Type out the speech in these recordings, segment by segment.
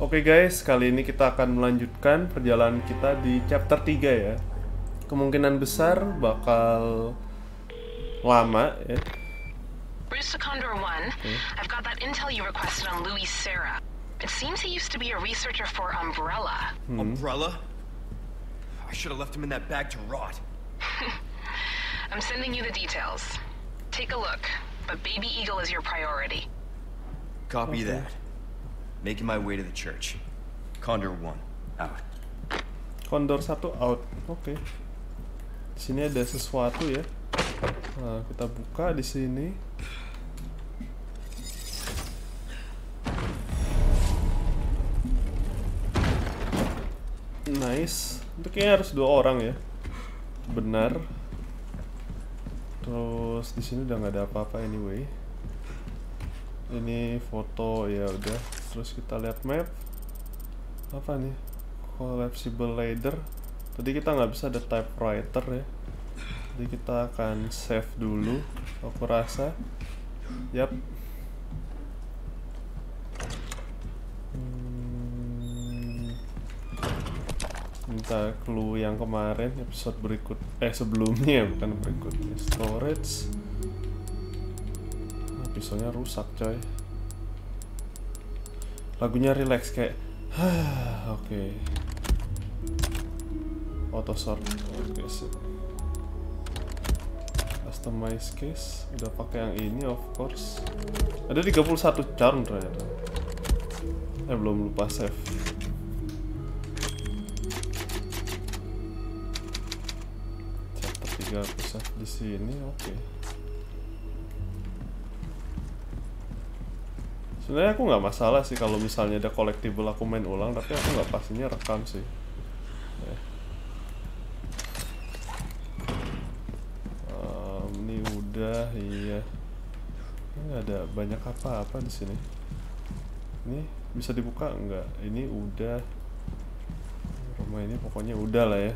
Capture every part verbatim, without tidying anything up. Oke guys, kali ini kita akan melanjutkan perjalanan kita di chapter tiga ya. Kemungkinan besar bakal lama ya. Bruce to Condor One. I've got that intel you requested on Louis Serra. It seems he used to be a researcher for Umbrella. Umbrella? I should have left him in that bag to rot. I'm sending you the details. Take a look. But Baby Eagle is your priority. Copy okay. that. Making my way to the church. Condor One out. Condor satu out. Oke. Okay. Di sini ada sesuatu ya. Nah, kita buka di sini. Nice. Itu kayaknya harus dua orang ya. Benar. Terus di sini udah nggak ada apa-apa anyway. Ini foto ya udah. Terus kita lihat map. Apa nih? Collapsible ladder. Tadi kita nggak bisa ada typewriter ya. Jadi kita akan save dulu. Aku rasa. Yap. Hmm. Minta clue yang kemarin episode berikut eh sebelumnya bukan berikutnya. Storage. Pisaunya rusak coy. Lagunya relax kayak huh, oke okay. Auto sort. Oke sih. Customize case. Udah pakai yang ini of course. Ada tiga puluh satu charm ternyata. Eh belum lupa save. Chapter tiga aku save di sini. Oke okay. Sebenarnya aku nggak masalah sih kalau misalnya ada collectible aku main ulang, tapi aku nggak pastinya rekam sih. Um, ini udah iya. Ini ada banyak apa-apa di sini. Ini bisa dibuka nggak? Ini udah. Rumah ini pokoknya udah lah ya.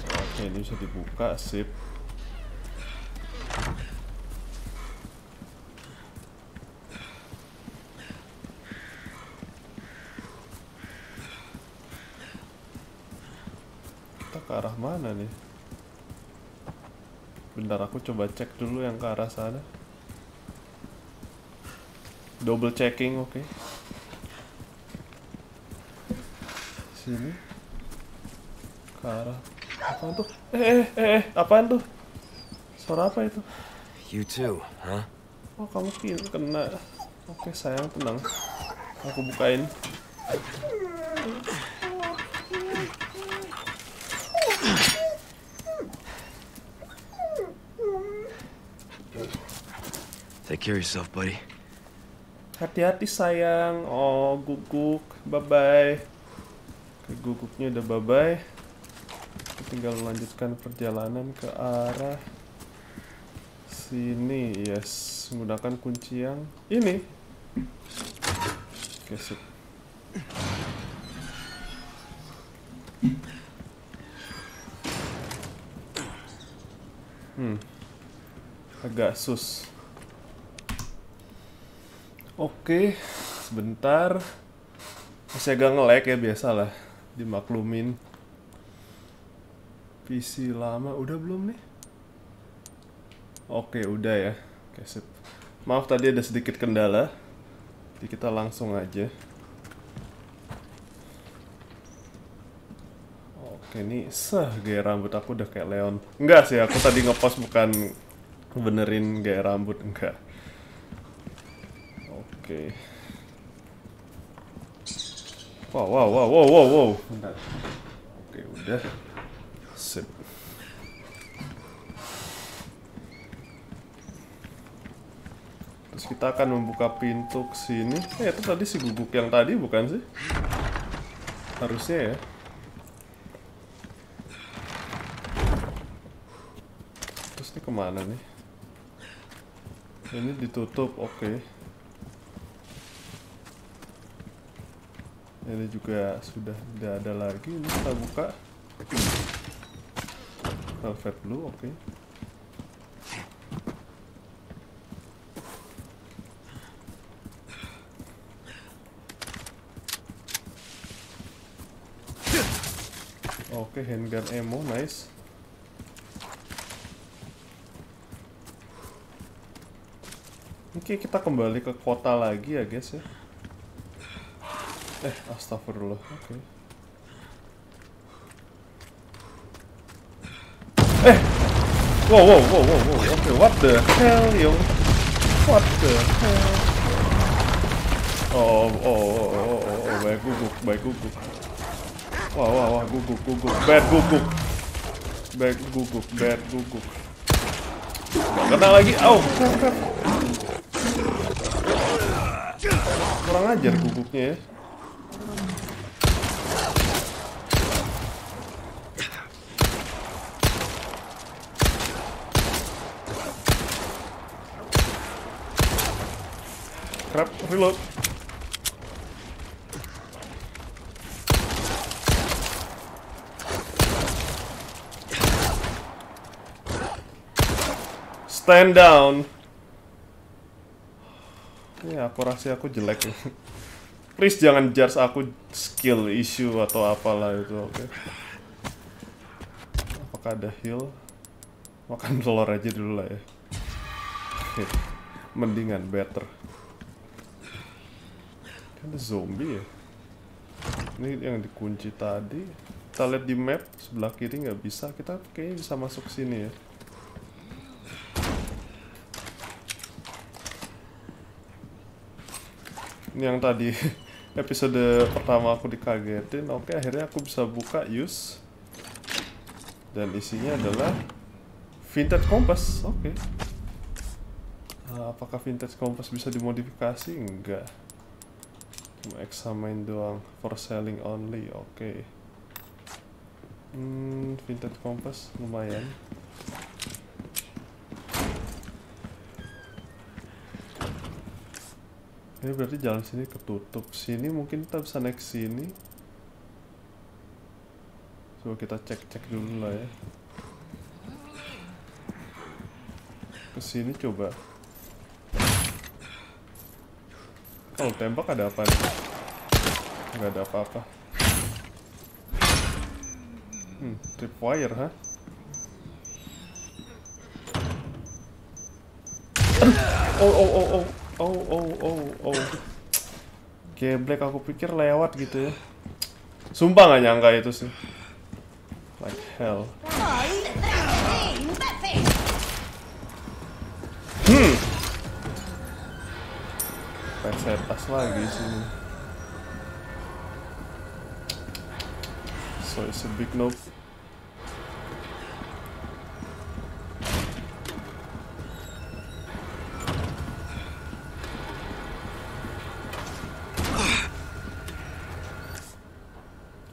Oke ini bisa dibuka, sip. Arah mana nih? Bentar aku coba cek dulu yang ke arah sana. Double checking, oke. Okay. Sini. Ke arah. Apaan tuh? Eh eh eh, apaan tuh? Suara apa itu? You too, huh? Oh, kamu kena. Oke, okay, sayang tenang. Aku bukain. Take care of yourself, buddy. Hati-hati sayang. Oh, guguk. Bye-bye. Guguknya udah bye-bye. Tinggal melanjutkan perjalanan ke arah sini. Yes, menggunakan kunci yang ini. Oke, sip. Hmm. Agak sus. Oke, okay, sebentar. Masih agak nge-lag ya, biasalah. Dimaklumin. P C lama, udah belum nih? Oke, okay, udah ya. Oke, okay, sip. Maaf tadi ada sedikit kendala. Jadi kita langsung aja. Oke, okay, ini sah gaya rambut aku udah kayak Leon. Enggak sih, aku tadi ngepost bukan benerin gaya rambut, enggak. Oke. Wow, wow, wow, wow, wow, wow. Bentar. Oke, udah. Sip. Terus kita akan membuka pintu ke sini. Eh, itu tadi si guguk yang tadi bukan sih? Harusnya ya. Terus ini kemana nih? Ini ditutup, oke. Okay. Ini juga sudah tidak ada lagi. Ini kita buka velvet blue, oke. Okay. Oke, okay, handgun ammo, nice. Oke, okay, kita kembali ke kota lagi ya guys ya. Eh, astagfirullah, oke okay. Eh! Wow, wow, wow, wow, wow, oke, okay, what the hell, yo? What the hell? Oh, oh, oh, oh, oh, oh, oh, baik guguk, baik guguk. Wah, wah, wah, guguk, guguk, bad guguk. Bad guguk, bad guguk. Kena lagi, au! Kurang ajar guguknya ya. Crap, reload. Stand down. Ya, aku rasa aku jelek nih. Please jangan judge aku skill issue atau apalah itu, oke okay. Apakah ada heal? Makan telur aja dulu lah ya. Okay. Mendingan, better. Ada zombie ya? Ini yang dikunci tadi. Kita lihat di map, sebelah kiri nggak bisa. Kita kayaknya bisa masuk sini ya. Ini yang tadi episode pertama aku dikagetin. Oke, akhirnya aku bisa buka use. Dan isinya adalah vintage compass. Oke. Nah, apakah vintage compass bisa dimodifikasi? Enggak. Cuma examine doang. For selling only. Oke. Hmm, vintage compass lumayan. Ini berarti jalan sini ketutup. Sini mungkin kita bisa naik sini. Coba kita cek-cek dulu lah ya. Kesini coba. Kalau oh, tembak ada apa nih? Nggak ada apa-apa. Hmm, tripwire, ha? Oh, oh, oh, oh. Oh, oh, oh, oh. Geblek, aku pikir lewat gitu ya. Sumpah gak nyangka itu sih. Like hell. Hmm. Pesetas lagi sini. So it's a big nope.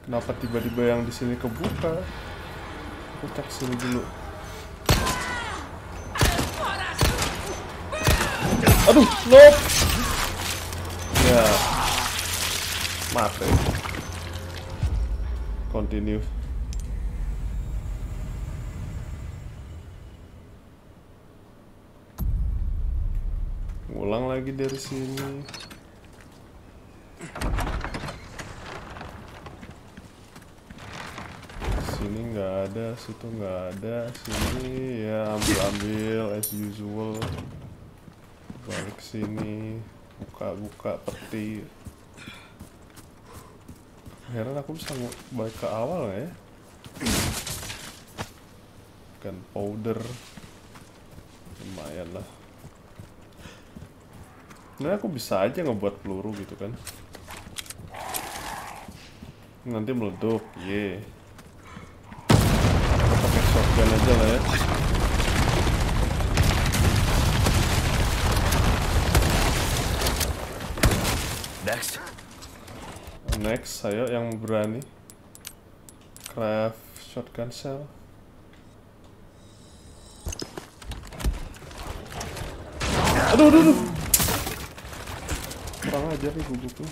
Kenapa tiba-tiba yang di sini kebuka? Aku cek sini dulu. Aduh, nope. Ya, mati. Continue. Ulang lagi dari sini. Sini nggak ada, situ nggak ada, sini ya ambil-ambil as usual. Balik sini, buka-buka peti. Heran aku bisa balik ke awal nggak ya? Gunpowder, lumayan lah. Nah aku bisa aja ngebuat peluru gitu kan. Nanti meledup, ye. Yeah. Shotgun aja lah ya. Next, next, ayo yang berani. Craft shotgun shell. Aduh, aduh, aduh. Kurang aja nih gubuk tuh.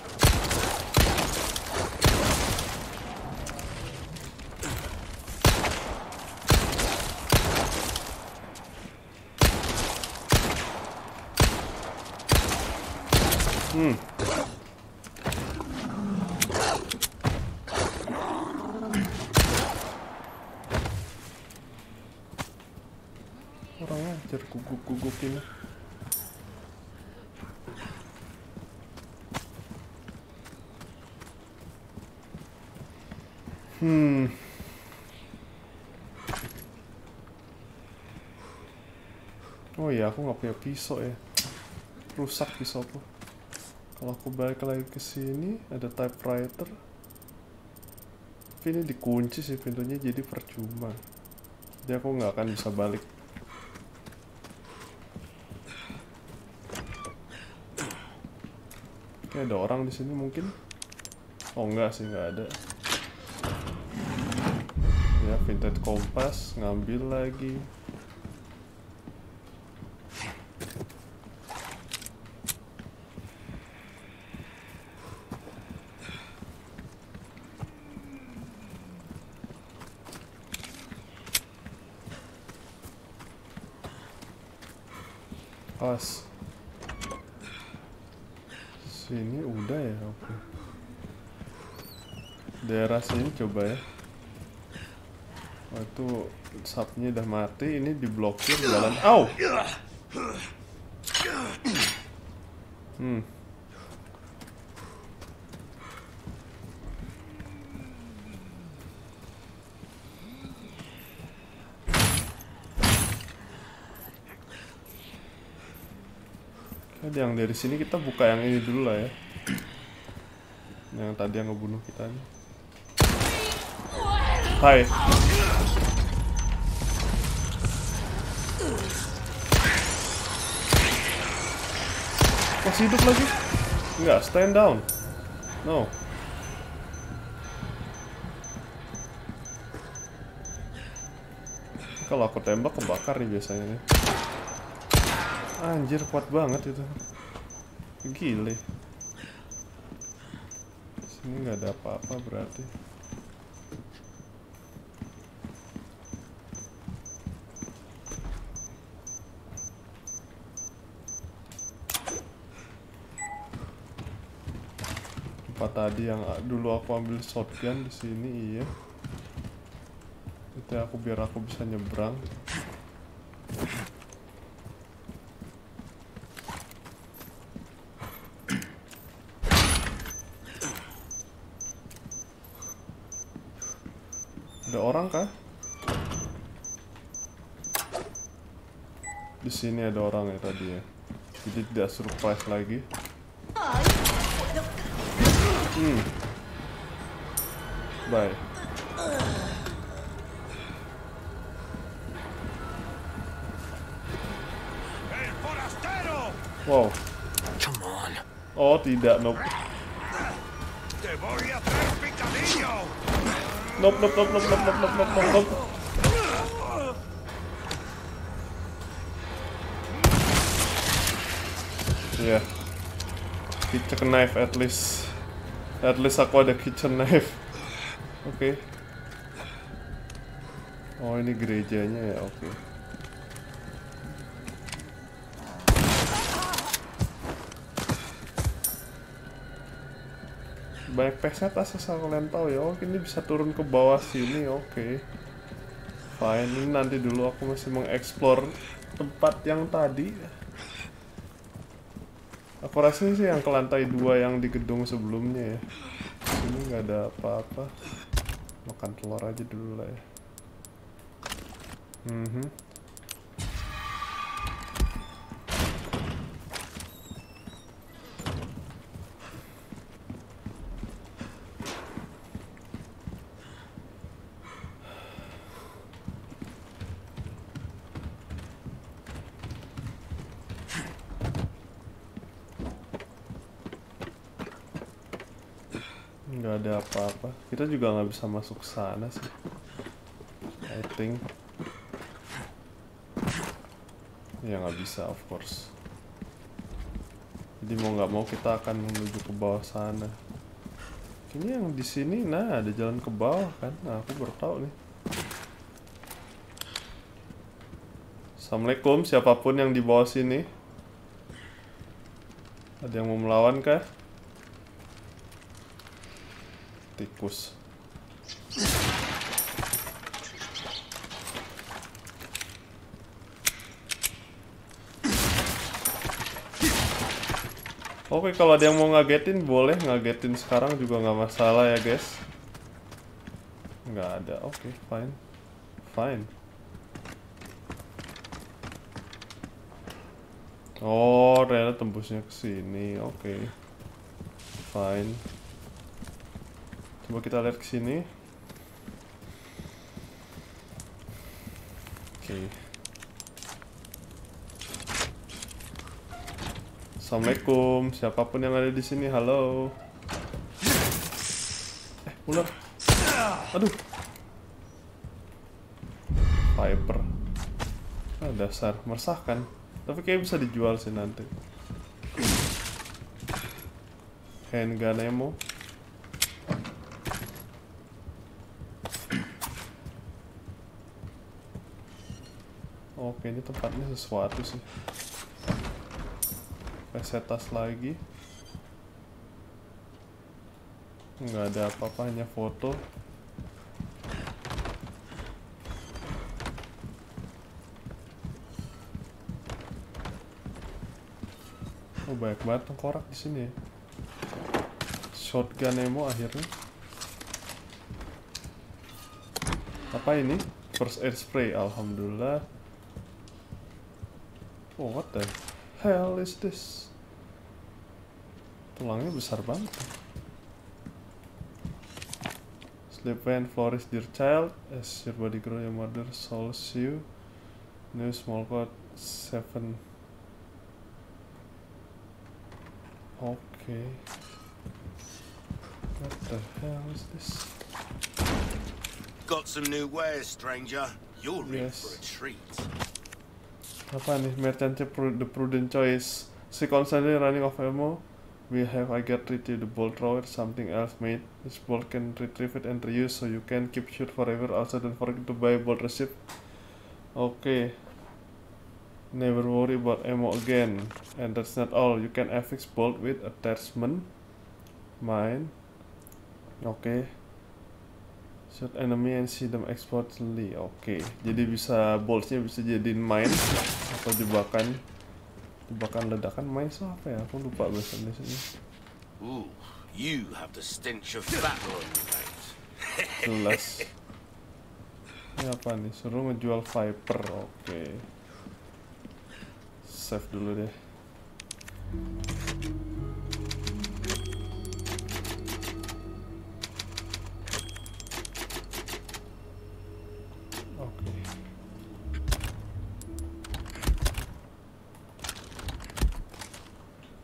Hmm. gugup-gugup ini. Hmm. Oh iya, aku nggak punya pisau ya. Rusak pisauku. Kalau aku balik lagi ke sini, ada typewriter. Tapi ini dikunci sih pintunya, jadi percuma. Jadi aku nggak akan bisa balik. Oke, ada orang di sini mungkin. Oh enggak sih, nggak ada. Ya, pintu kompas, ngambil lagi. Pas sini udah ya, oke. Okay. Daerah sini coba ya. Waktu sapnya udah mati, ini diblokir jalan. Au! Hmm. Yang dari sini kita buka yang ini dulu lah ya, yang tadi yang ngebunuh kita nih. Hai. Masih hidup lagi? Enggak, stand down. No. Kalau aku tembak kebakar nih biasanya nih. Anjir, kuat banget itu. Gile. Sini nggak ada apa-apa berarti. Tempat tadi yang dulu aku ambil shotgun di sini, iya. Itu aku biar aku bisa nyebrang. Di sini ada orang ya tadi ya, jadi tidak surprise lagi. Hmm. Bye. Wow. Oh tidak, nope. Nope, nope, nope, nope, nope, nope, nope, nope, nope. Ya, yeah. Kitchen knife at least. At least aku ada kitchen knife. Oke. Okay. Oh ini gerejanya ya, oke. Okay. Banyak peset asal kalian tahu ya. Oh ini bisa turun ke bawah sini, oke. Okay. Fine, ini nanti dulu aku masih mengeksplor tempat yang tadi. Aku rasa sih yang ke lantai dua yang di gedung sebelumnya ya. Ini nggak ada apa-apa. Makan telur aja dulu lah ya. Mm-hmm. Nggak ada apa-apa. Kita juga nggak bisa masuk sana sih. I think. Ya nggak bisa, of course. Jadi mau nggak mau kita akan menuju ke bawah sana. Ini yang di sini, nah ada jalan ke bawah kan? Nah aku baru tahu nih. Assalamualaikum, siapapun yang di bawah sini. Ada yang mau melawan kah? Tikus. Oke, kalau ada yang mau ngagetin boleh ngagetin sekarang juga nggak masalah ya guys. Nggak ada, oke, fine, fine. Oh, ternyata tembusnya ke sini, oke, fine. Coba kita lihat ke sini. Oke. Assalamualaikum, siapapun yang ada di sini, halo. Eh, ular. Aduh. Viper. Ah, dasar, meresahkan. Tapi kayaknya bisa dijual sih nanti. Handgun ammo. Oke, ini tempatnya sesuatu sih. Reset tas lagi, nggak ada apa-apa, hanya foto. Oh, banyak banget tengkorak di sini. Shotgun ammo akhirnya. Apa ini? First aid spray, alhamdulillah. Oh, what the hell is this? Tulangnya besar banget. Sleep when flourish dear child as your body grow your mother souls you. New small code seven. Oke. Okay. What the hell is this? Got some new wares, stranger. You're in for a treat. Apa nih? Merchant the prudent choice. She constantly running off ammo. We have I get rid of the bolt thrower. Something else made. This bolt can retrieve it and reuse, so you can keep shoot forever. Also don't forget to buy bolt receipt. Okay. Never worry about ammo again. And that's not all. You can affix bolt with attachment. Mine. Okay. Shoot enemy and see them explodely. Oke, okay. Jadi bisa boltsnya bisa jadiin mine atau jebakan, jebakan ledakan. Mine itu apa ya? Aku lupa biasanya. Ooh, you have the stench of battle on your hands. Jelas. Ini apa nih? Suruh ngejual Viper. Oke, okay. Save dulu deh.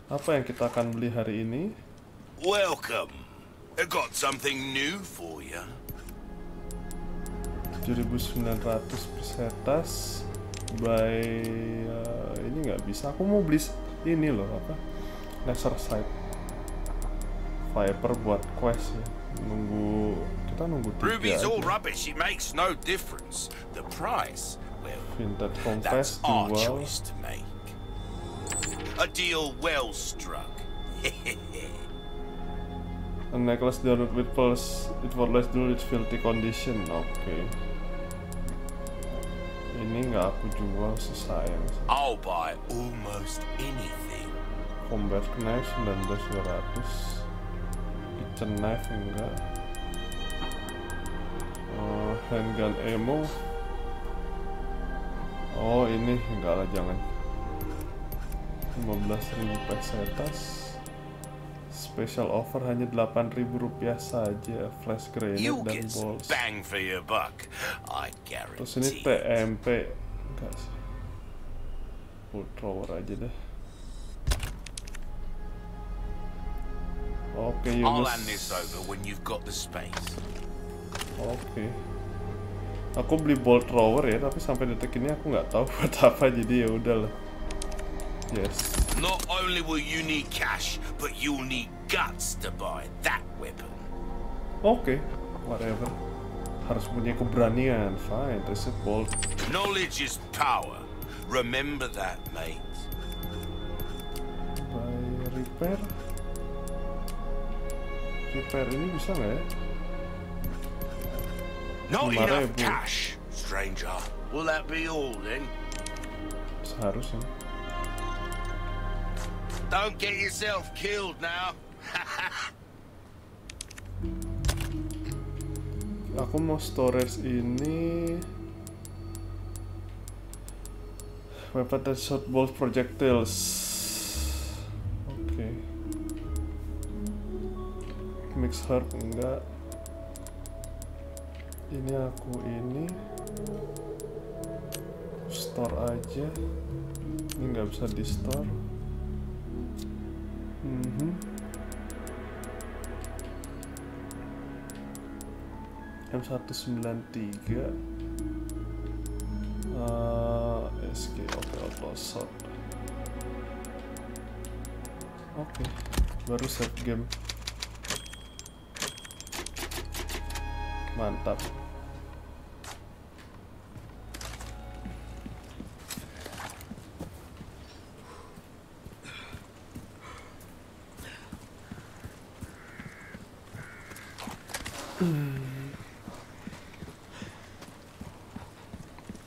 Apa yang kita akan beli hari ini? Welcome. I got something new for you. tujuh ribu sembilan ratus persetas. By uh, ini nggak bisa. Aku mau beli ini loh, apa? Laser sight. Viper buat quest ya. Nunggu kita nunggu tiga. Ruby's all rubbish. It makes no difference. The price. Well, that's our choice to make. A deal well struck. A necklace done with pearls. It for less do it's filthy condition. Oke. Okay. Ini nggak aku jual sesayang. I'll buy almost anything. Combat knife sembilan belas ribu dua ratus. Kitchen knife enggak. Uh, handgun ammo. Oh ini enggak lah, jangan. lima belas ribu pesetas. Special offer hanya delapan ribu rupiah saja. Flash grenade dan balls. Terus ini T M P. Enggak sih, bolt thrower aja deh. Oke, okay, Yunus. Oke, okay. Aku beli bolt thrower ya, tapi sampai detik ini aku nggak tahu buat apa, jadi ya udahlah. Yes. Not only will you need cash, but you'll need guts to buy that weapon. Oke, okay. Whatever. Harus punya keberanian. Fine, that's a bolt. Knowledge is power. Remember that, mate. Buy repair. Repair ini bisa nggak ya? Not enough cash, stranger. Will that be all then? Seharusnya. Don't get yourself killed now. Aku mau storage ini. Weapon dan short bolt projectiles. Oke. Okay. Mix herb enggak. Ini aku ini store aja. Ini nggak bisa di store. Mm-hmm. M seratus sembilan puluh tiga uh, S G, oke, outload. Oke, baru set game. Mantap.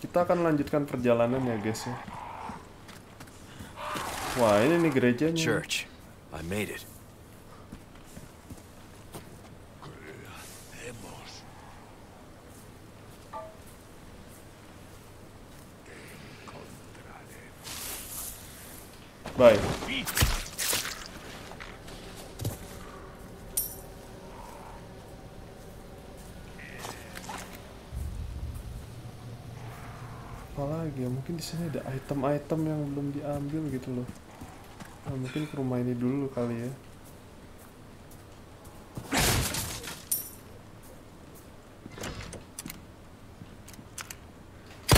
Kita akan lanjutkan perjalanan ya guys ya. Wah, ini nih gerejanya. Church. I made it. Baik. Apalagi ya, mungkin di sini ada item-item yang belum diambil gitu loh. Nah, mungkin ke rumah ini dulu kali ya.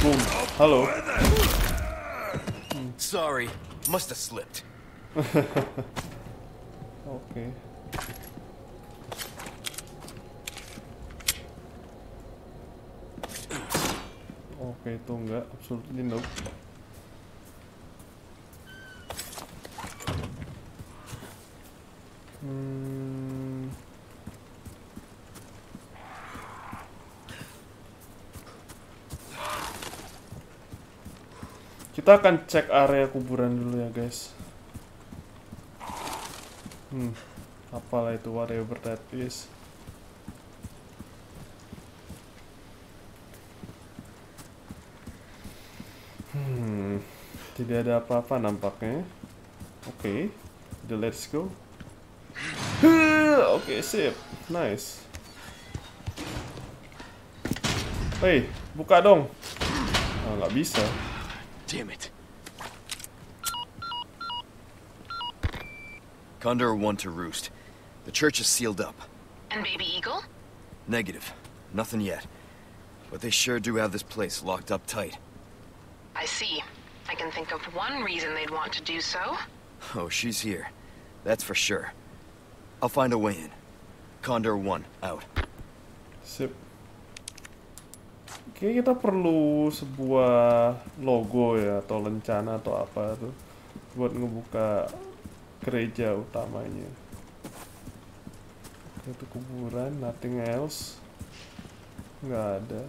Boom. Halo. Hmm. Sorry, must have slipped. Oke. Okay. Oke, itu enggak, absolutely no. Hmm. Kita akan cek area kuburan dulu ya guys. Hmm, apalah itu, whatever that is. Tidak ada apa-apa nampaknya. Oke, okay. Let's go. Oke, okay, sip. Nice. Hey, buka dong. Ah, nggak bisa. Damn it. Condor One to roost. The church is sealed up. And baby eagle? Negative. Nothing yet. But they sure do have this place locked up tight. I see. I can think of one reason they'd want to do so. Oh, she's here. That's for sure. I'll find a way in. Condor One out. Sip. Oke, kita perlu sebuah logo ya, atau lencana atau apa tuh buat ngebuka gereja utamanya. Itu kuburan, nothing else. Nggak ada.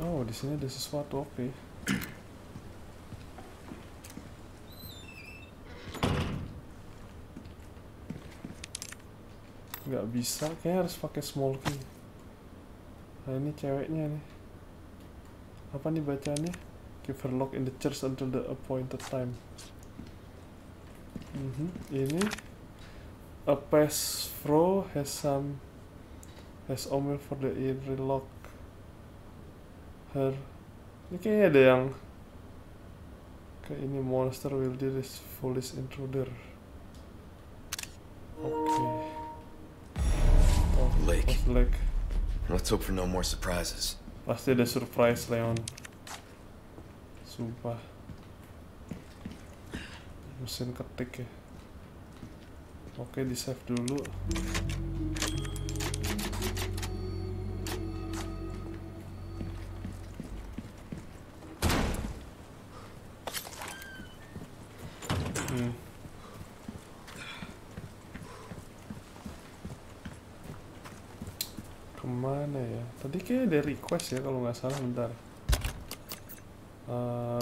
Oh, di sini ada sesuatu, oke. Okay. Nggak bisa, kayaknya harus pakai small key. Nah, ini ceweknya nih. Apa nih bacaannya? Keep her locked in the church until the appointed time. Mm-hmm. Ini a pass through has some has omen for the every lock. Her. Ini kayaknya ada yang kayak ini, monster will deal this foolish intruder. Oke. Okay. Oh, lake. lake. Let's hope for no more surprises. Pasti ada surprise, Leon. Sumpah. Mesin ketik ya. Oke, okay, di save dulu. Kemana ya? Tadi kayaknya ada request ya kalau nggak salah, bentar. uh,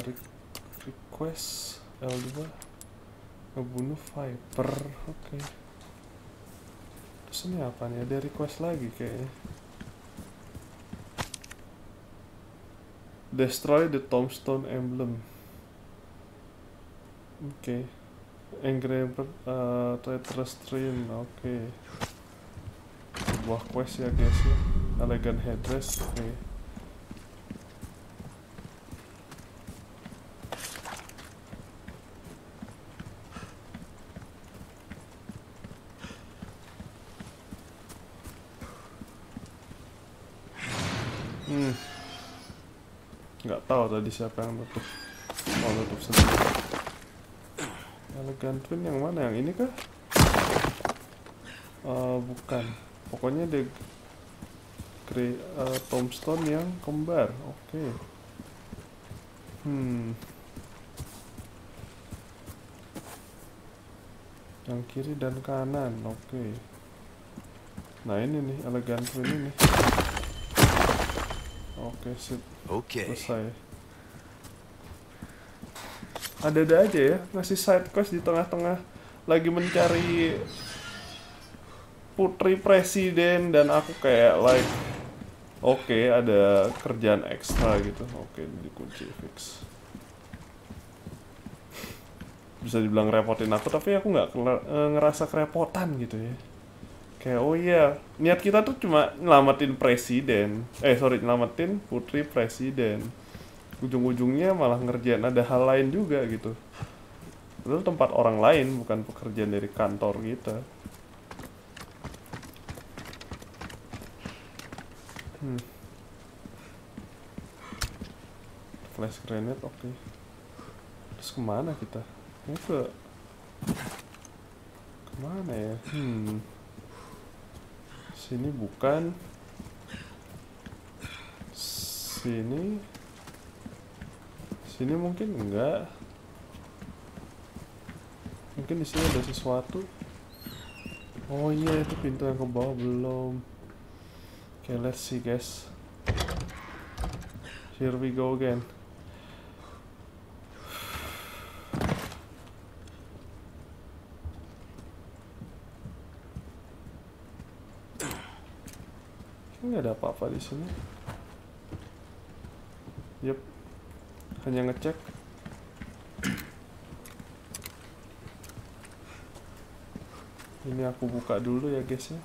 request L dua ngebunuh Viper. Oke, okay. Terus ini apa nih, ada request lagi kayaknya. Destroy the tombstone emblem. Oke, okay. Angry uh, Terrestrian. Oke, okay. Buah quest ya guys ya. Elegant headdress. Oke, okay. Hmm, nggak tahu tadi siapa yang nutup. Mau nutup sendiri. Elegant Twin yang mana? Yang ini kah? Uh, bukan. Pokoknya the grey, uh, tombstone yang kembar. Oke. Okay. Hmm. Yang kiri dan kanan. Oke. Okay. Nah ini nih, Elegant Twin ini. Oke, sip. Oke. Selesai. Ada-ada aja ya, ngasih side quest di tengah-tengah lagi mencari putri presiden, dan aku kayak like oke, okay, ada kerjaan ekstra gitu. Oke, okay, ini kunci fix. Bisa dibilang repotin aku, tapi aku nggak ngerasa kerepotan gitu ya. Kayak, oh iya, niat kita tuh cuma nyelamatin presiden. Eh, sorry, nyelamatin putri presiden. Ujung-ujungnya malah ngerjain ada hal lain juga gitu. Itu tempat orang lain, bukan pekerjaan dari kantor kita. Hmm. Flash grenade, oke. Okay. Terus kemana kita? Ini ke... Kemana ya? Hmm... Sini bukan, sini, sini mungkin enggak, mungkin di sini ada sesuatu. Oh iya, itu pintu yang ke bawah belum. Oke, okay, let's see guys. Here we go again. Nggak ada apa-apa di sini. Yep, hanya ngecek. Ini aku buka dulu ya guys ya.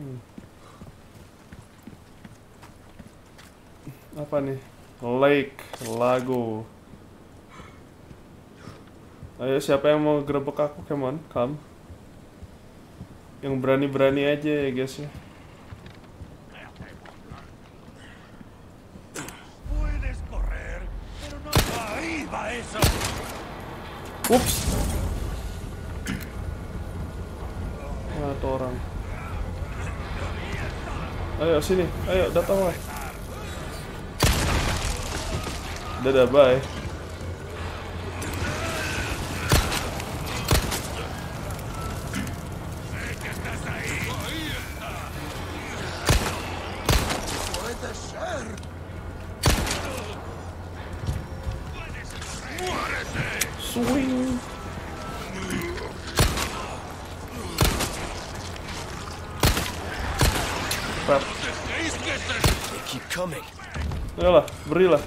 Hmm. Apa nih? Lake Lago. Ayo siapa yang mau gerebek aku? Come on, come. Yang berani-berani aja ya guys ya. Ups. Nah, tuh orang. Ayo sini, ayo datang lah. Dadah, bye. Ayolah, berilah.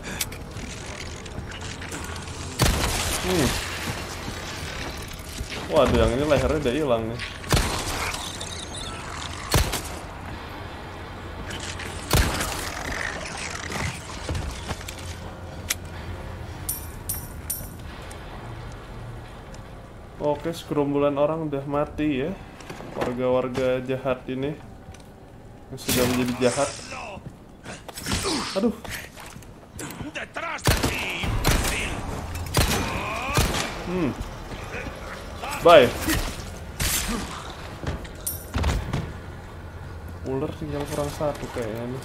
Hmm. Waduh, yang ini lehernya udah hilang nih. Oke, sekerumbulan orang udah mati ya. Warga-warga jahat ini yang sudah menjadi jahat. Aduh. Hmm. Bye. Ular tinggal kurang satu kayaknya.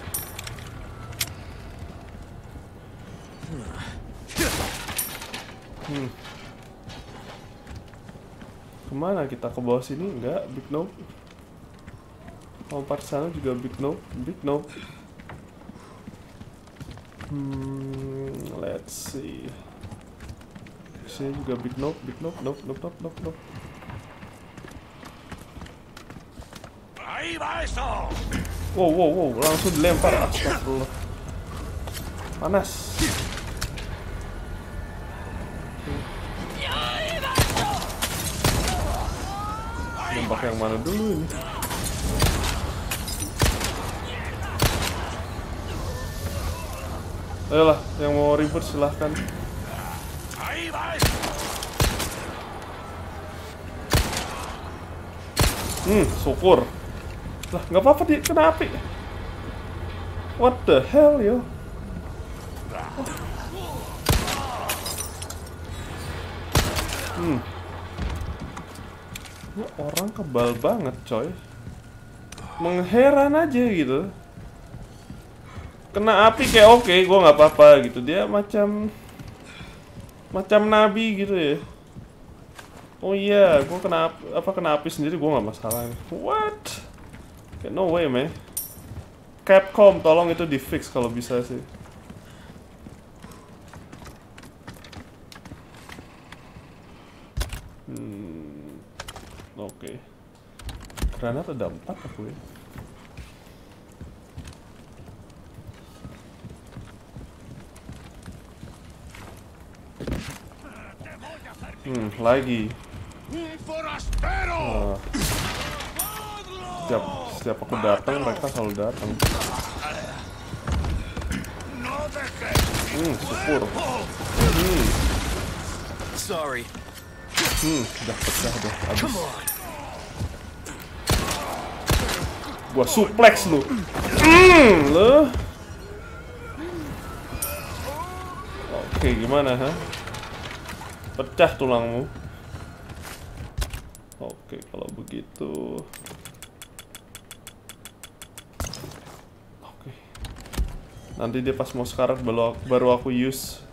Hmm. Kemana kita, ke bawah sini? Enggak, big nope. Lompat sana juga big nope, big nope. Hmm, let's see. Saya juga big knock, big knock, knock, knock, knock, knock, knock. Wow, wow, wow, langsung dilempar. Astagfirullah. Panas. Lempar yang mana dulu ini? Ayolah, yang mau ribut silahkan. Hmm, syukur. Lah, nggak apa-apa dia kena api. What the hell, yo? Oh. Hmm. Ini orang kebal banget, coy. Mengheran aja gitu. Kena api kayak oke, okay, gue nggak apa-apa gitu. Dia macam macam nabi gitu ya. Oh iya, yeah, gue kena api, apa kena api sendiri gue nggak masalah. What? Okay, no way, man. Capcom, tolong itu di fix kalau bisa sih. Hmm, oke. Okay. Granat ada empat aku ya. Hmm, lagi. Oh. Setiap, setiap aku datang, mereka selalu datang. Hmm, syukur. Hmm. Sorry. Hmm, dah, dah, dah, habis. Gua suplex lu. Hmm, lu. Oke, gimana, ha? Pecah tulangmu. Oke, kalau begitu. Oke. Nanti dia pas mau sekarat baru aku, baru aku use.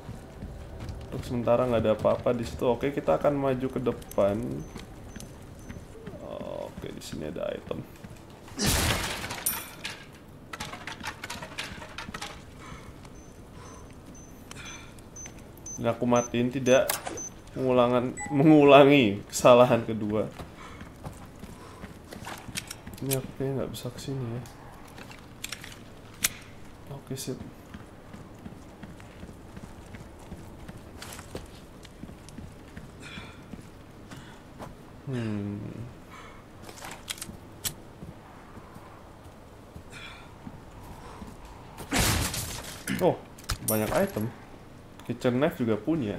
Untuk sementara nggak ada apa-apa di situ. Oke, kita akan maju ke depan. Oke, di sini ada item. Nggak aku matiin, tidak. Mengulangan, mengulangi kesalahan kedua. Ini aku kayaknya nggak bisa kesini ya. Oke, sip. Hmm. Oh, banyak item. Kitchen knife juga punya.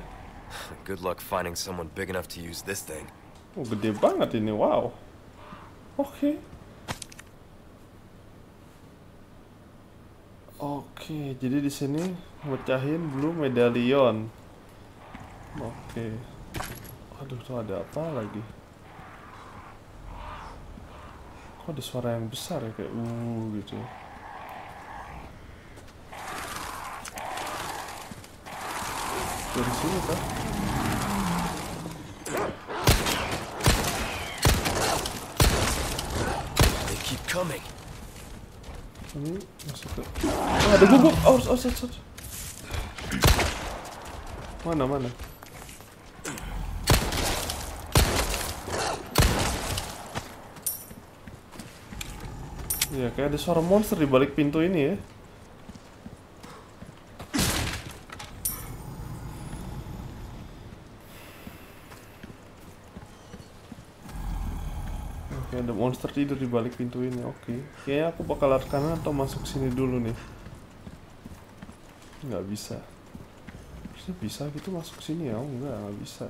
Good luck finding someone big enough to use this thing. Oh, gede banget ini, wow. Oke. Okay. Oke, okay, jadi di sini mecahin blue medallion. Oke. Okay. Aduh, tuh ada apa lagi? Kok ada suara yang besar ya kayak uh gitu. Dari sini kah? Ini masuk ke... Oh, ada gubuk! Oh, oh, oh, oh. Mana, mana? Ya, kayak ada suara monster di balik pintu ini ya. Ada monster tidur di balik pintu ini. Oke, okay. Kayaknya aku bakal lari kanan atau masuk sini dulu nih. Nggak bisa. Harusnya bisa gitu masuk sini ya? Oh, nggak, nggak bisa.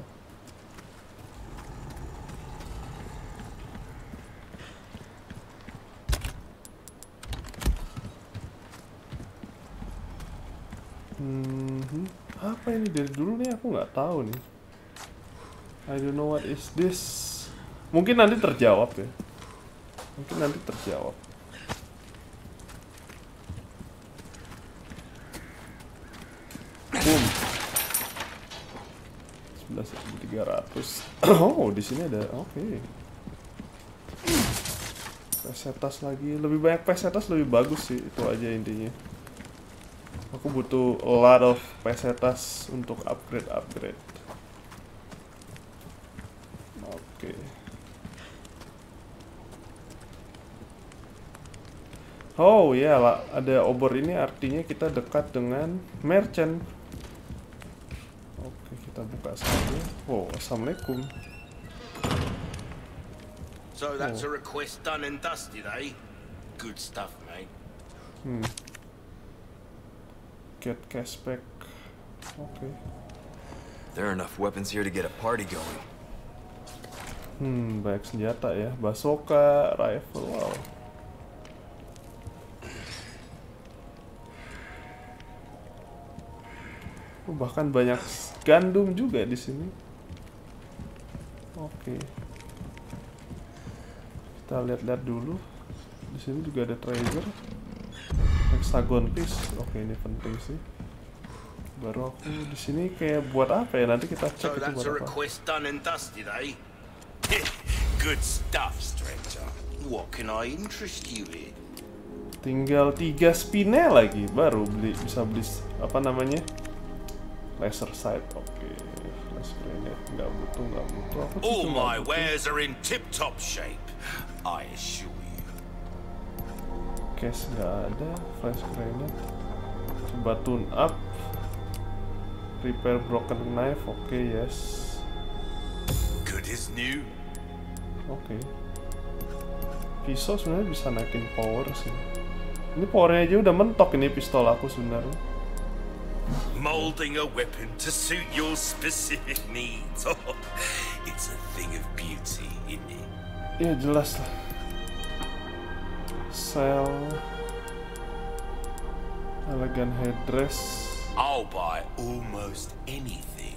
Hmm, apa ini dari dulu nih? Aku nggak tahu nih. I don't know what is this. Mungkin nanti terjawab ya. Mungkin nanti terjawab. Boom. sebelas ribu tiga ratus. Oh, di sini ada. Oke. Okay. Pesetas lagi. Lebih banyak pesetas lebih bagus sih. Itu aja intinya. Aku butuh a lot of pesetas untuk upgrade-upgrade. Oke. Okay. Oh ya, yeah, ada obor ini artinya kita dekat dengan merchant. Oke, okay, kita buka saja. Oh, assalamualaikum. So that's a request done and dusted, eh? Good stuff, mate. Hmm. Get cashback. Okay. There are enough weapons here to get a party going. Hmm, banyak senjata ya. Bazooka, rifle. Wow. Oh, bahkan banyak gandum juga di sini. Oke. Okay. Kita lihat-lihat dulu. Di sini juga ada treasure. Hexagon piece, oke ini penting sih. Baru aku di sini kayak buat apa ya? Nanti kita cek itu buat apa. Tinggal tiga spine lagi baru beli bisa beli apa namanya? Laser sight, oke. Flash grenade nggak butuh nggak butuh. Aku All my wares are in tip-top shape. I assure you. Cash nggak ada, flash grenade. Coba tune up. Repair broken knife, oke okay, yes. Good is new. Oke. Okay. Pisau sebenarnya bisa naikin power sih. Ini powernya aja udah mentok ini pistol aku sebenarnya. Molding a weapon to suit your specific needs. It's a thing of beauty, isn't it? Ya jelas lah. Sell elegan headdress. I'll buy almost anything.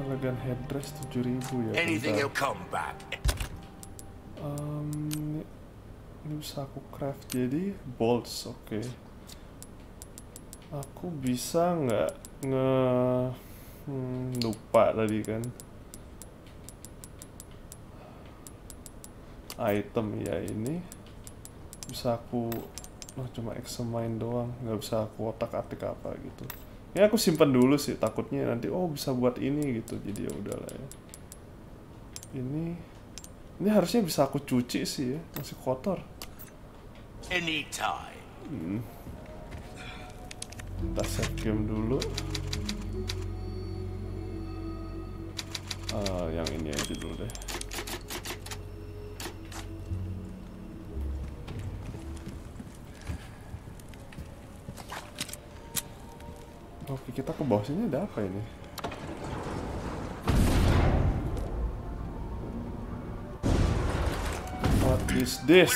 Elegan headdress tujuh ribu ya. Anything will come back. Um, ini bisa aku craft jadi bolts, oke. Okay. Aku bisa nggak nge hmm, lupa tadi kan. Item ya ini bisa aku oh, cuma examine doang, nggak bisa aku otak-atik apa gitu. Ya aku simpen dulu sih, takutnya nanti oh bisa buat ini gitu, jadi ya udahlah ya. Ini ini harusnya bisa aku cuci sih ya, masih kotor. Anytime. Hmm. Kita save game dulu. Uh, yang ini aja dulu deh. Oke, kita ke bawah sini ada apa ini? What is this?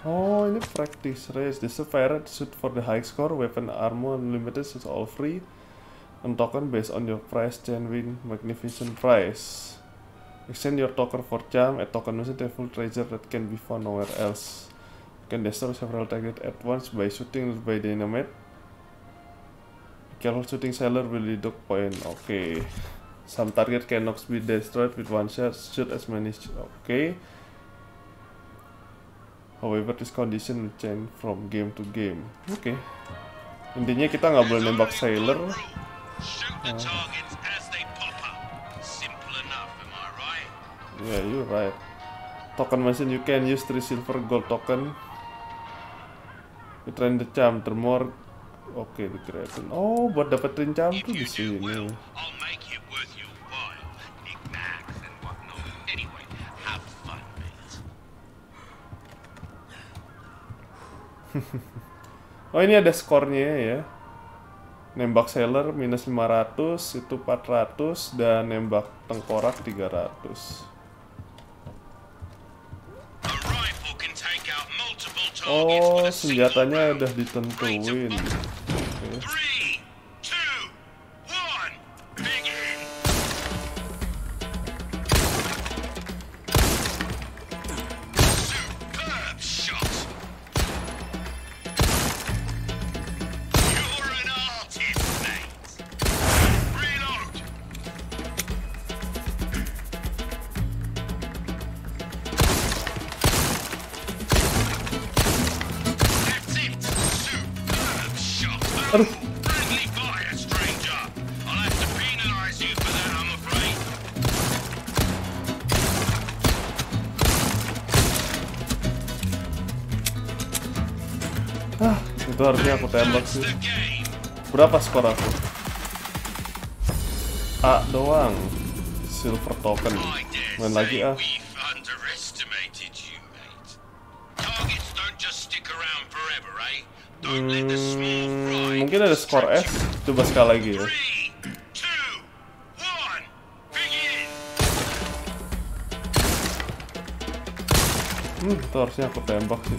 Oh, ini practice race. This is a ferret suit for the high score. Weapon armor unlimited is all free. And token based on your price can win magnificent prize. Exchange your token for charm. A token is a devil treasure that can be found nowhere else. Can destroy several targets at once by shooting by dynamite. Careful shooting seller will deduct point. Okay. Some target cannot be destroyed with one shot. Shoot as many. Okay. However, this condition will change from game to game. Okay. Intinya kita nggak boleh nembak seller. Uh. Yeah, you're right. Token machine you can use three silver gold token. Return the charm, the more. Oke, okay, digratin. Oh, buat dapetin charm tuh di sini. Will, anyway, fun, oh, ini ada skornya ya. Nembak seller minus lima ratus, itu empat ratus, dan nembak tengkorak tiga ratus. Oh, senjatanya udah ditentuin. Okay. Aduh. Ah, itu harusnya aku tembak sih. Berapa skor aku? A doang. Silver token. Main lagi ah. Hmm, mungkin ada skor F. Coba sekali lagi ya. Hmm, itu harusnya aku tembak sih.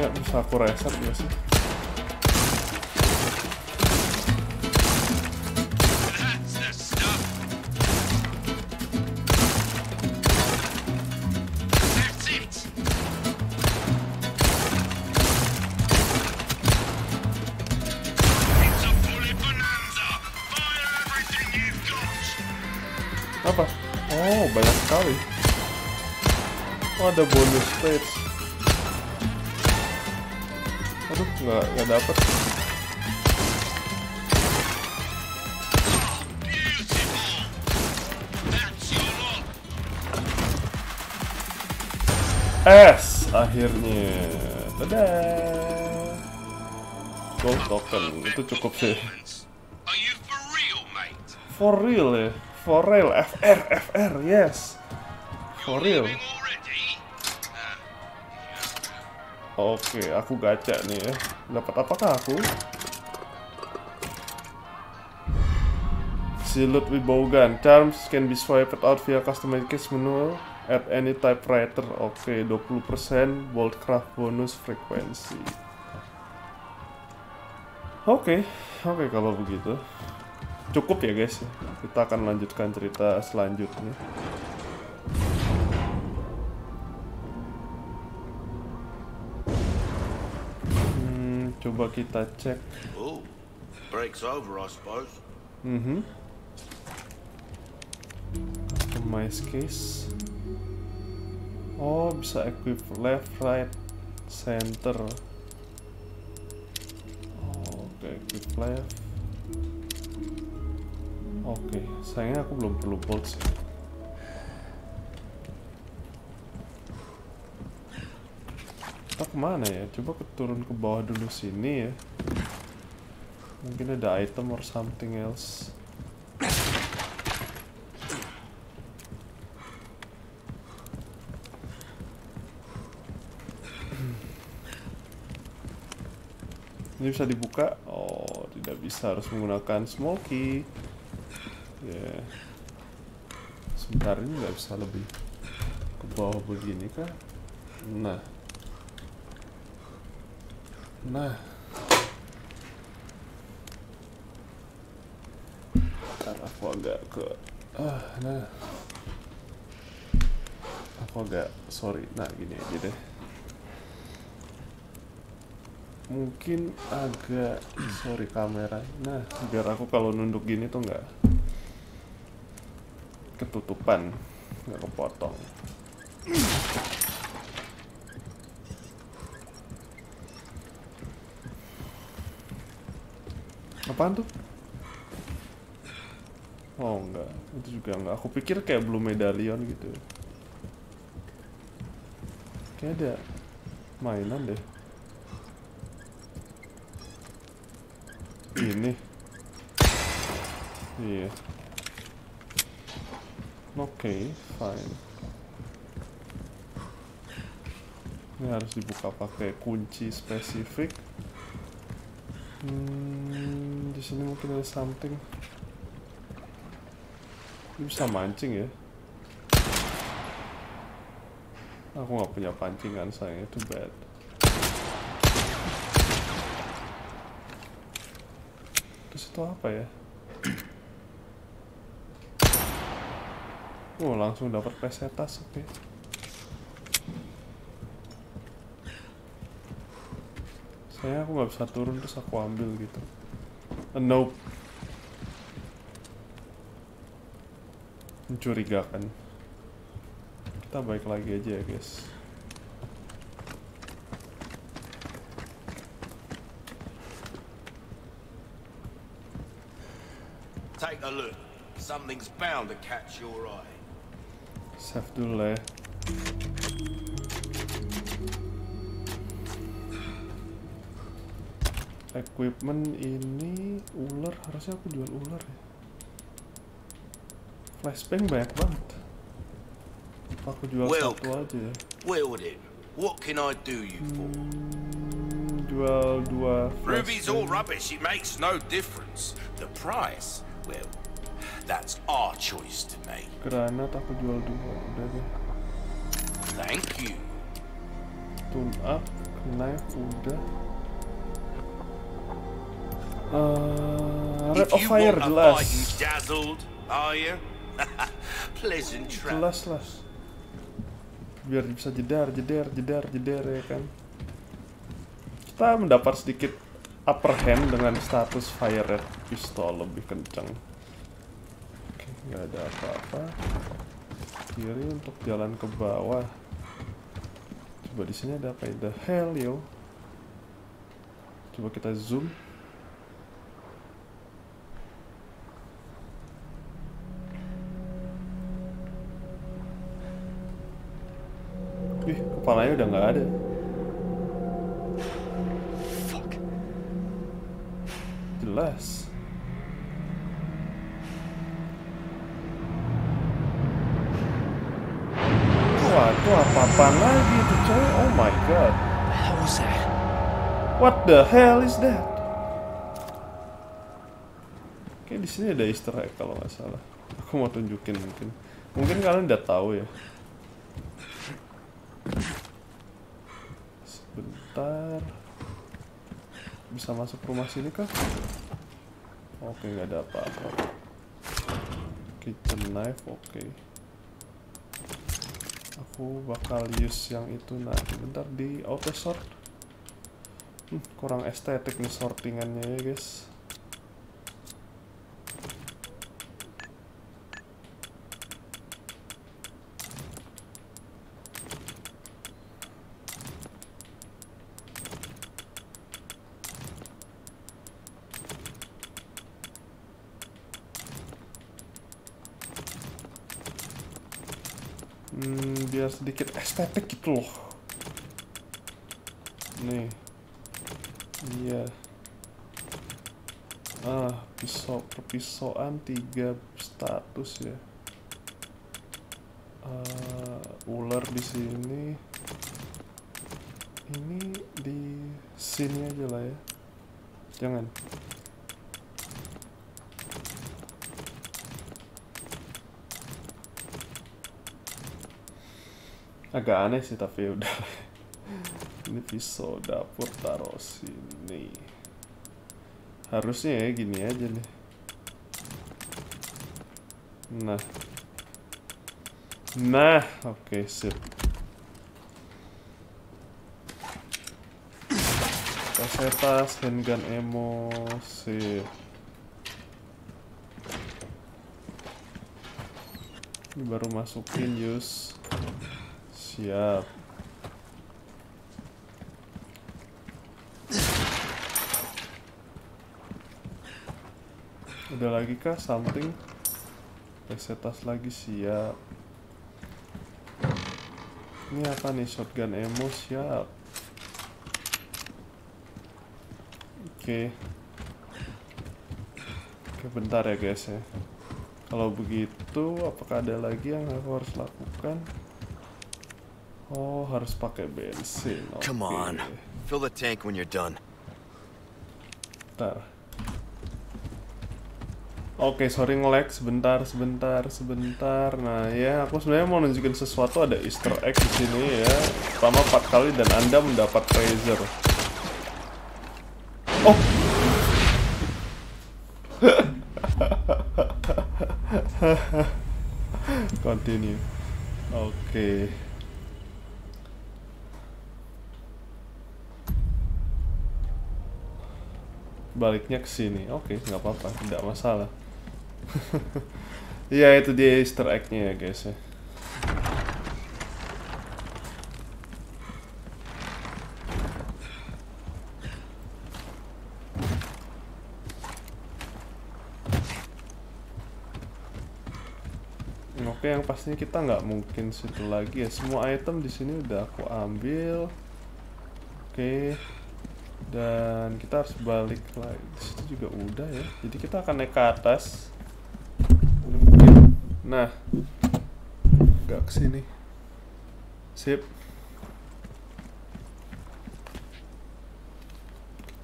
Ya, bisa aku reset ya sih. Apa? Oh, banyak sekali. Oh, ada bonus stage. Aduh, nggak nggak dapet. S akhirnya, dadah. Gold token itu cukup sih. For real ya, for real. F R, F R, yes. For real. Oke, aku gacha nih ya. Dapat apakah aku? Silhouette with Bowgun. Charms can be swiped out via customized case menu at any typewriter. Oke, twenty percent Boldcraft bonus frekuensi. Oke, oke kalau begitu. Cukup ya guys. Kita akan lanjutkan cerita selanjutnya. Coba kita cek. Oh, breaks over, I suppose. Mhm. Customize case. Oh, bisa equip left, right, center. Oh, oke, okay. Equip left. Oke, okay. Sayangnya aku belum perlu bolts. Kita kemana ya? Coba aku turun ke bawah dulu sini ya. Mungkin ada item or something else. Ini bisa dibuka? Oh, tidak bisa. Harus menggunakan small key. Ya. Yeah. Sebentar, ini nggak bisa lebih ke bawah begini kah? Nah. Nah, ntar aku agak ke, ah, nah, aku agak sorry, nah gini aja deh, mungkin agak sorry kamera, nah biar aku kalau nunduk gini tuh nggak ketutupan, nggak kepotong. Apaan tuh? Oh enggak, itu juga enggak. Aku pikir kayak belum medalion gitu. Kayak ada mainan deh. Ini. Iya. Yeah. Oke, okay, fine. Ini harus dibuka pakai kunci spesifik. Hmm, di sini mungkin ada something. Ini bisa mancing ya? Aku nggak punya pancingan sayangnya, too bad. Terus itu apa ya? Oh, langsung dapat pesetas, oke. Okay. Kayaknya aku nggak bisa turun terus aku ambil gitu. Uh, nope. Mencurigakan. Kita balik lagi aja ya guys. Take a look. Something's bound to catch your eye. Save dulu lah ya. Equipment ini ular, harusnya aku jual ular ya. Flashbang banyak banget. Aku jual satu aja ya. Hmm, jual dua Ruby's all rubbish, it makes no difference. The price, well, that's our choice to make. Granat aku jual dua, udah deh. Thank you. Tune up, knife udah. Uh, Red of Fire jelas. Jelas lah. Biar bisa jedar, jedar, jedar, jedar ya kan. Kita mendapat sedikit upper hand dengan status Fire Red Pistol lebih kencang. Oke, nggak ada apa-apa. Kiri untuk jalan ke bawah. Coba di sini ada apa ya? The hell yo. Coba kita zoom. Ih, kepalanya udah nggak ada. Fuck. Jelas. Wah, itu apa-apaan lagi itu coy? Oh my god. What the hell is that? Oke, di sini ada Easter egg kalau nggak salah. Aku mau tunjukin mungkin. Mungkin kalian udah tahu ya. Sebentar. Bisa masuk rumah sini kah? Oke, nggak ada apa-apa. Kitchen knife, oke. Aku bakal use yang itu nanti. Bentar di auto sort. Hmm, kurang estetik nih sortingannya ya guys. Hmm, biar sedikit estetik gitu loh. Nih. Iya. Ah, pisau perpisoan tiga status ya. Uh, ular di sini. Ini di sini aja lah ya. Jangan. Agak aneh sih tapi udah. Ini pisau dapur taruh sini. Harusnya ya gini aja nih. Nah. Nah, oke, okay, sip. Kasetas, handgun ammo, sip. Ini baru masukin use. Siap. Udah lagi kah something? Pesetas lagi, siap. Ini apa nih? Shotgun ammo, siap. Oke. Oke, bentar ya guys ya. Kalau begitu, apakah ada lagi yang aku harus lakukan? Oh, harus pakai bensin. Okay. Come on, fill the tank when you're done. Bentar. Oke, okay, sorry nge-lag sebentar, sebentar, sebentar. Nah ya, aku sebenarnya mau nunjukin sesuatu, ada Easter egg di sini ya. Pertama empat kali dan Anda mendapat treasure. Oh. Continue. Oke. Okay. baliknya ke sini. Oke, okay, nggak apa-apa, tidak masalah. Iya, itu dia Easter egg-nya ya guys ya. Oke, okay, yang pastinya kita nggak mungkin situ lagi ya. Semua item di sini udah aku ambil. Oke. Okay. Dan kita harus balik lagi. Disitu juga udah ya. Jadi kita akan naik ke atas. Nah, nggak kesini. Sip.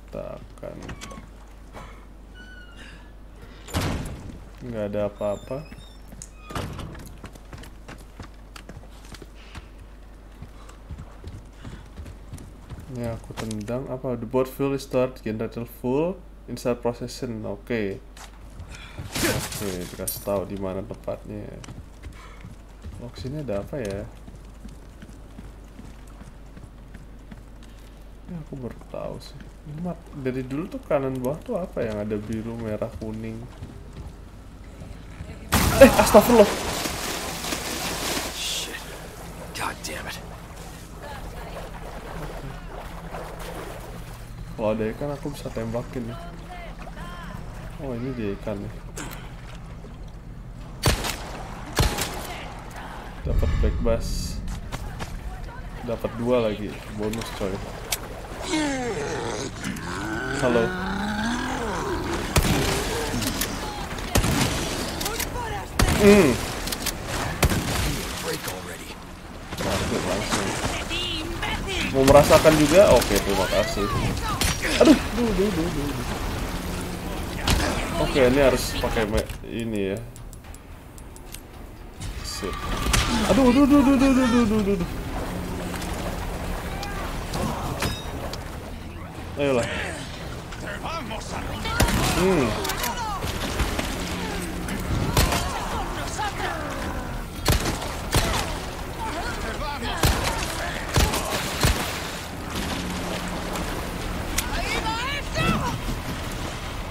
Kita akan. Nggak ada apa-apa. Ya, aku tendang apa? The board fuel is stored, generator full, insert procession. Oke, okay. Oke, okay, dikasih tahu di mana tempatnya. Oh, sini ada apa ya? Ya, aku baru tahu sih. Mat, dari dulu tuh kanan bawah tuh apa yang ada biru, merah, kuning? Eh, astagfirullah. Shit. God damn it. Kalau ada ikan aku bisa tembakin nih. Oh, ini dia ikan nih. Dapat black bass. Dapat dua lagi, bonus coy. Halo. Hmm. Masuk langsung. Mau merasakan juga? Oke, terima kasih. Aduh, duh, duh, duh, duh. Oke, ini harus pakai ini ya. Sip. Aduh, duh, duh, duh, duh, duh, duh, duh. Ayolah. Hmm.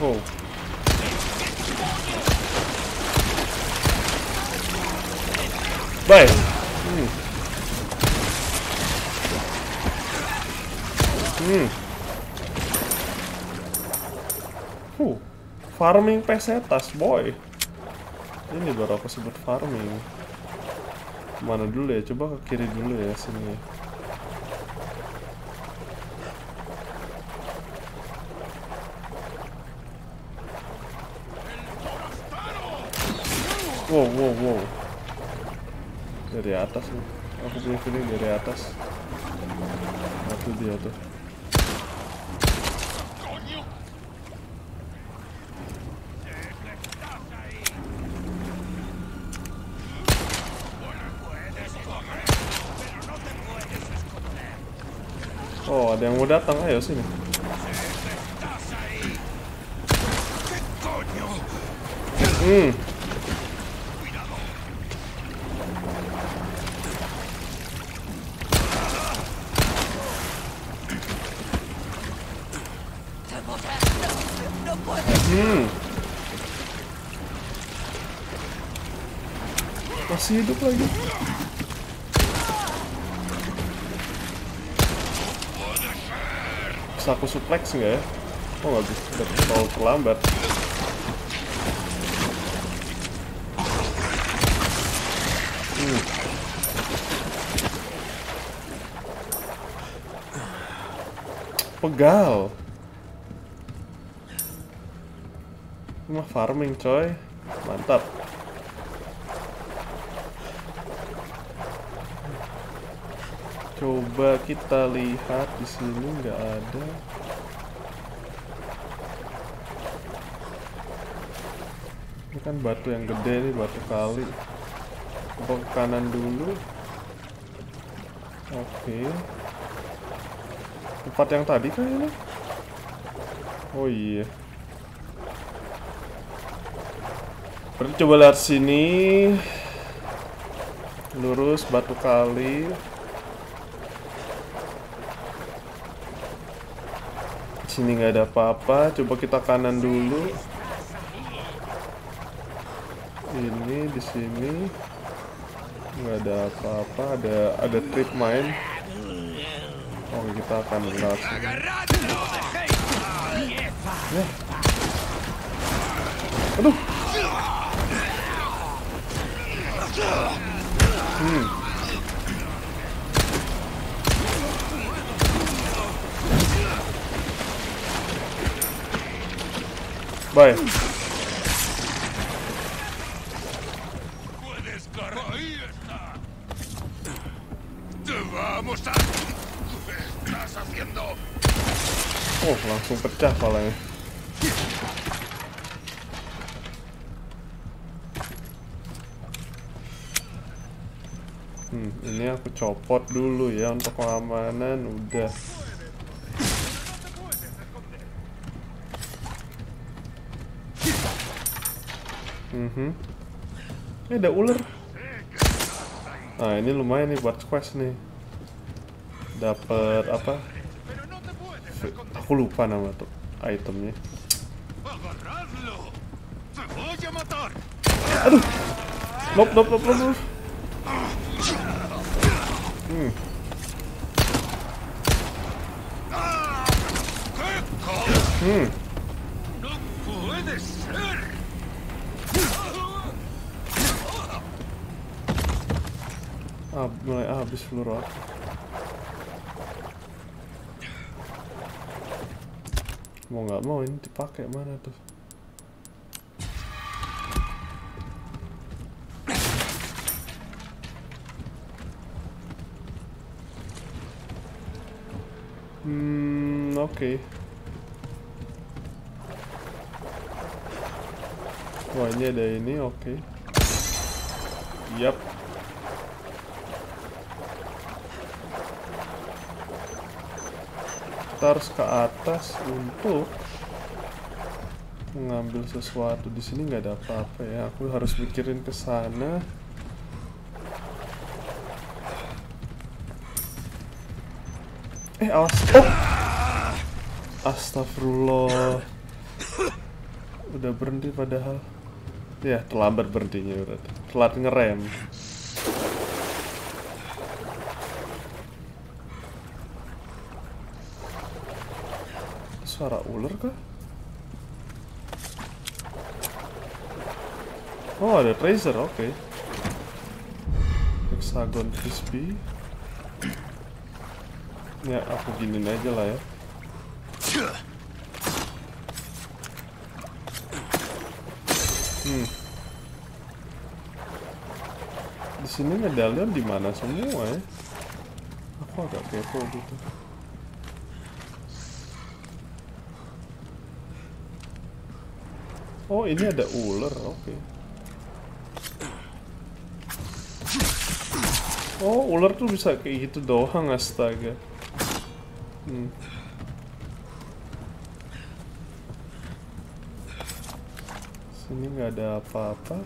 Oh. Baik. Hmm. Hmm. Huh. Farming pesetas, boy. Ini baru aku sebut farming. Mana dulu ya? Coba ke kiri dulu ya sini. Wow, wow, wow. Dari atas nih. Aku punya feeling dari atas. Nah, itu dia tuh. Oh, ada yang mau datang. Ayo sini. Hmm. Masih hidup lagi. Bisa aku suplex nggak ya? Oh, nggak bisa. Udah terlalu terlambat. Hmm. Pegal. Ini mah farming coy. Mantap. Coba kita lihat di sini nggak ada. Ini kan batu yang gede nih, batu kali. Coba ke kanan dulu. Oke. Tempat yang tadi kayaknya. Oh iya. Berarti coba lihat sini. Lurus batu kali. Sini nggak ada apa-apa. Coba kita kanan dulu. Ini di sini nggak ada apa-apa. Ada ada trip main. Oh, kita akan lewat sini. Ya. Aduh. Hmm. Bye. Oh, langsung pecah palanya. Hmm, ini aku copot dulu ya untuk keamanan. Udah. Mhm. Ini ada ular. Nah, ini lumayan nih buat quest nih. Dapat apa? Aku lupa nama tuh itemnya. Aduh. Lop lop lop lop. lop. Hmm. Hmm. Ah, mulai habis peluru. Mau nggak mau ini dipakai mana tuh? Hmm, oke. Okay. Wah, ini ada ini, oke. Okay. Yap. Kita harus ke atas untuk mengambil sesuatu. Di sini nggak ada apa-apa ya. Aku harus mikirin ke sana. Eh, awas. Oh. Astagfirullah. Udah berhenti padahal. Ya, terlambat berhentinya berarti. Telat ngerem. Suara ular kah? Oh, ada tracer, oke. Okay. Hexagon crispy. Ya, aku giniin aja lah ya. Hmm. Di sini medalion di mana semua ya? Aku agak kepo gitu. Oh, ini ada ular, oke. Okay. Oh, ular tuh bisa kayak gitu doang, astaga. Hmm. Sini nggak ada apa-apa.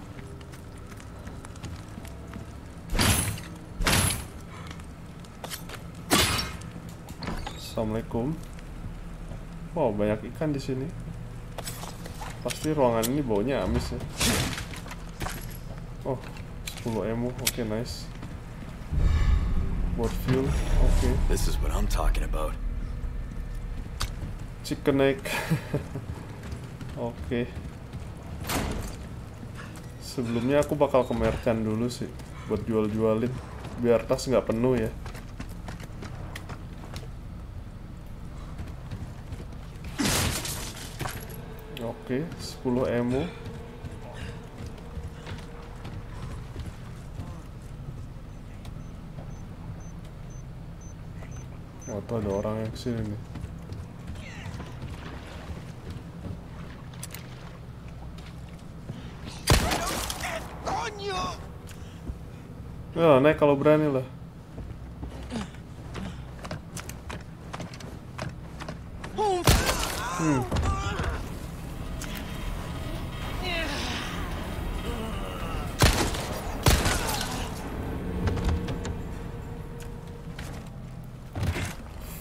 Assalamualaikum. Wow, banyak ikan di sini. Pasti ruangan ini baunya amis ya. Oh, sepuluh emo, oke, okay, nice. Buat fuel, oke. Okay. This is what I'm talking about. Chicken egg. Oke. Okay. Sebelumnya aku bakal ke merchant dulu sih, buat jual-jualin biar tas nggak penuh ya. Oke, okay, sepuluh emo. Oh, tuh ada orang yang kesini nih. Ya, naik kalau berani lah. Hmm.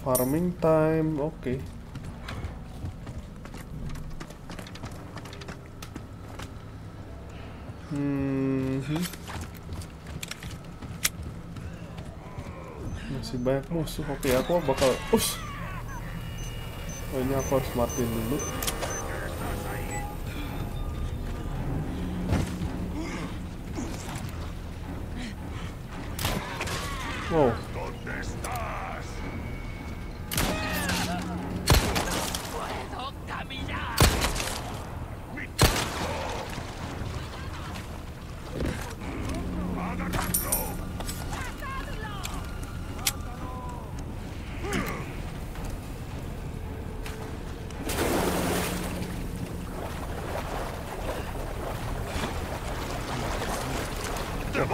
Farming time, oke. Okay. Hmm. Masih banyak musuh. Oke, aku bakal push. Oh, ini aku harus matiin dulu. Wow.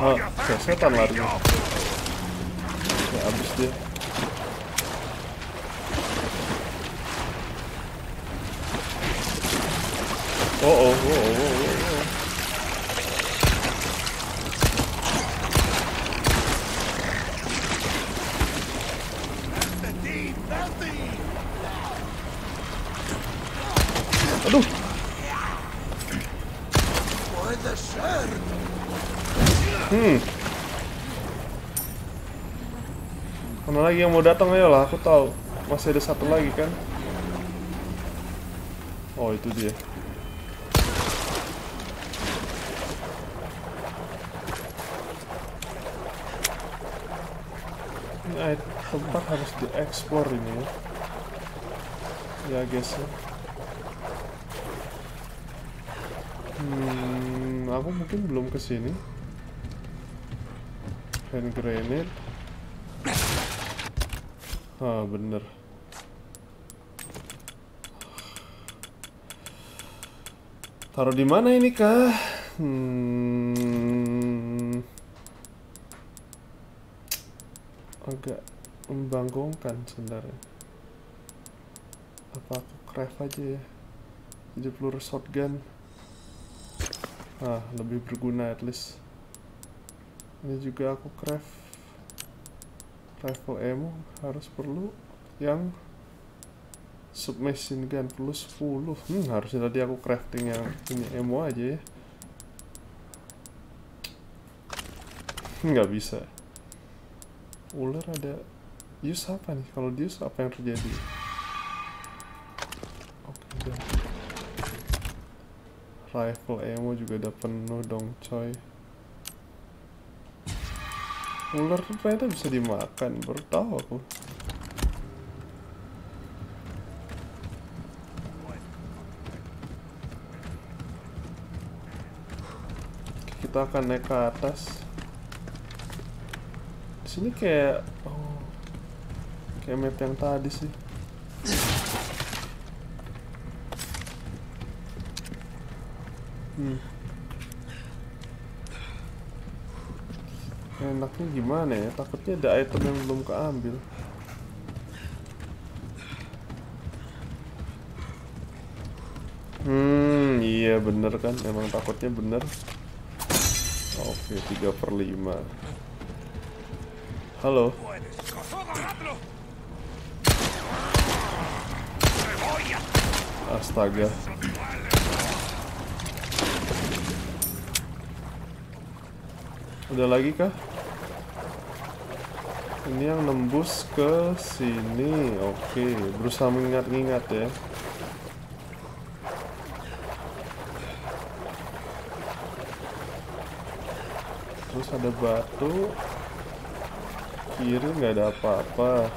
Oh, setan larinya. Ya, abis dia. Oh oh oh oh oh. Aduh. Hmm. Mana lagi yang mau datang? Ayolah, aku tahu. Masih ada satu lagi kan? Oh, itu dia. Nah, tempat harus dieksplor ini. Ya, guys. Hmm, aku mungkin belum kesini. Hand grenade. Ah, bener. Taruh di mana ini kah? Hmm. Agak membangkongkan sebenarnya. Apa aku craft aja ya? Jadi peluru shotgun. Ah, lebih berguna at least. Ini juga aku craft rifle ammo, harus perlu yang submachine gun plus sepuluh. Hmm, harusnya tadi aku crafting yang punya ammo aja ya. Nggak bisa. Ular ada use apa nih? Kalau di use apa yang terjadi? Oke, udah. Rifle ammo juga udah penuh dong coy. Ular tuh ternyata bisa dimakan, baru tahu aku. Kita akan naik ke atas. Di sini kayak oh, kayak map yang tadi sih. Hmm. Enaknya gimana ya? Takutnya ada item yang belum keambil. Hmm, iya bener kan? Emang takutnya bener. Oke, tiga per lima. Halo. Astaga. Udah lagi kah? Ini yang nembus ke sini. Oke, berusaha mengingat-ingat ya. Terus ada batu. Kiri nggak ada apa-apa.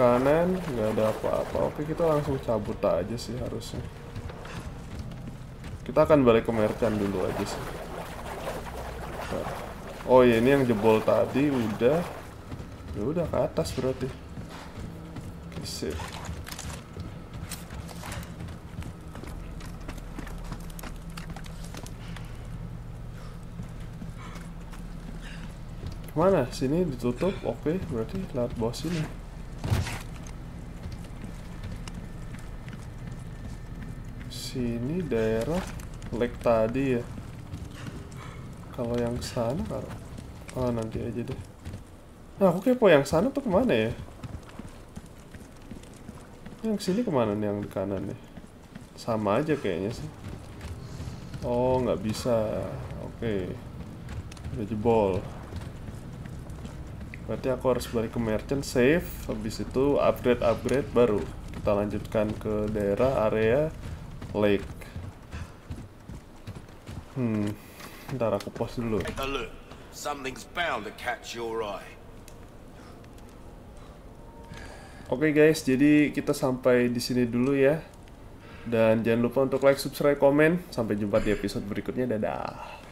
Kanan nggak ada apa-apa. Oke, kita langsung cabut aja sih harusnya. Kita akan balik ke merchant dulu aja sih. Oh ya, ini yang jebol tadi udah, ya udah ke atas berarti. Oke, sip. Mana? Sini ditutup. Oke, berarti lewat bawah sini. Sini daerah lake tadi ya. Kalau yang sana, oh nanti aja deh. Nah, aku kepo yang sana tuh kemana ya? Yang sini kemana nih yang di kanan nih? Sama aja kayaknya sih. Oh, nggak bisa. Oke, udah jebol. Berarti aku harus balik ke merchant, save. Habis itu upgrade-upgrade, baru kita lanjutkan ke daerah area lake. Hmm, ntar aku pause dulu. Oke guys, jadi kita sampai di sini dulu ya. Dan jangan lupa untuk like, subscribe, komen. Sampai jumpa di episode berikutnya. Dadah.